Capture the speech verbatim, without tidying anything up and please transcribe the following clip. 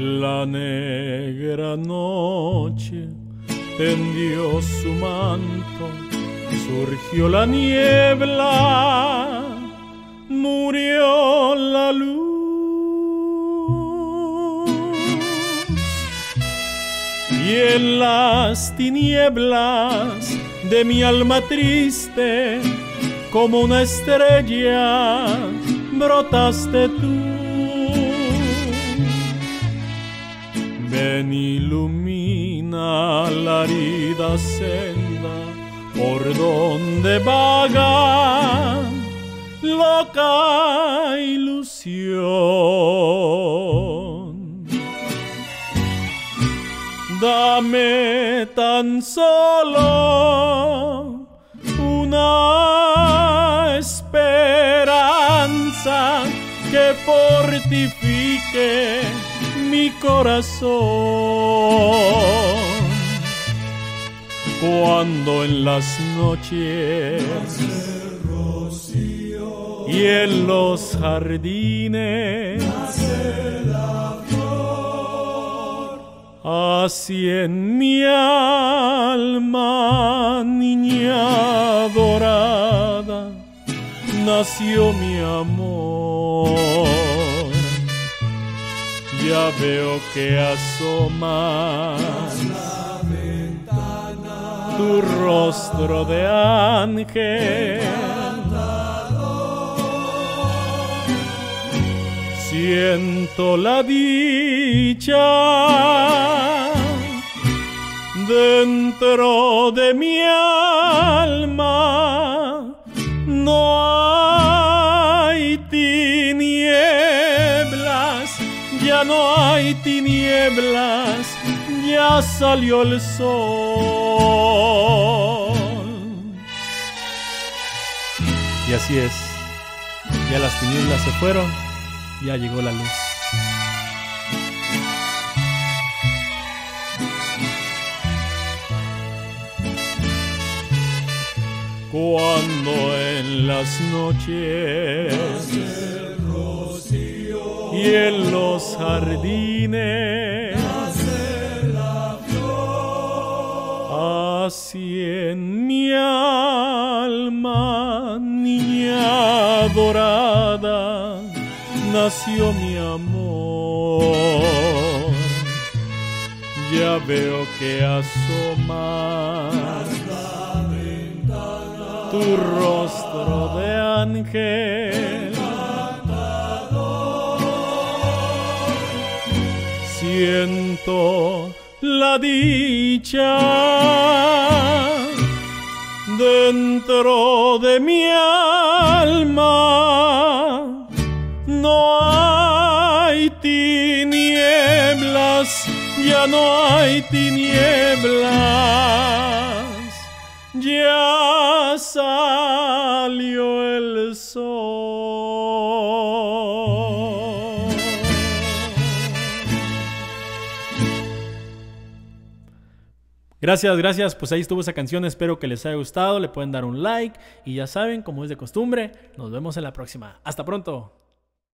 La negra noche tendió su manto, surgió la niebla, murió la luz. Y en las tinieblas de mi alma triste, como una estrella, brotaste tú. Ven, ilumina la árida senda por donde vaga loca ilusión. Dame tan solo una esperanza que fortifique mi corazón, cuando en las noches y en los jardines nace la flor, así en mi alma, niña dorada, nació mi amor. Ya veo que asomas la ventana, tu rostro de ángel encantador. Siento la dicha dentro de mi alma, no hay tinieblas. Ya no hay tinieblas, ya salió el sol. Y así es, ya las tinieblas se fueron, ya llegó la luz. Cuando en las noches y en los jardines nace la flor, así en mi alma, niña dorada, nació mi amor. Ya veo que asomas la ventana, tu rostro de ángel. Siento la dicha dentro de mi alma, no hay tinieblas, ya no hay tinieblas, ya salió el sol. Gracias, gracias, pues ahí estuvo esa canción, espero que les haya gustado, le pueden dar un like y ya saben, como es de costumbre, nos vemos en la próxima. ¡Hasta pronto!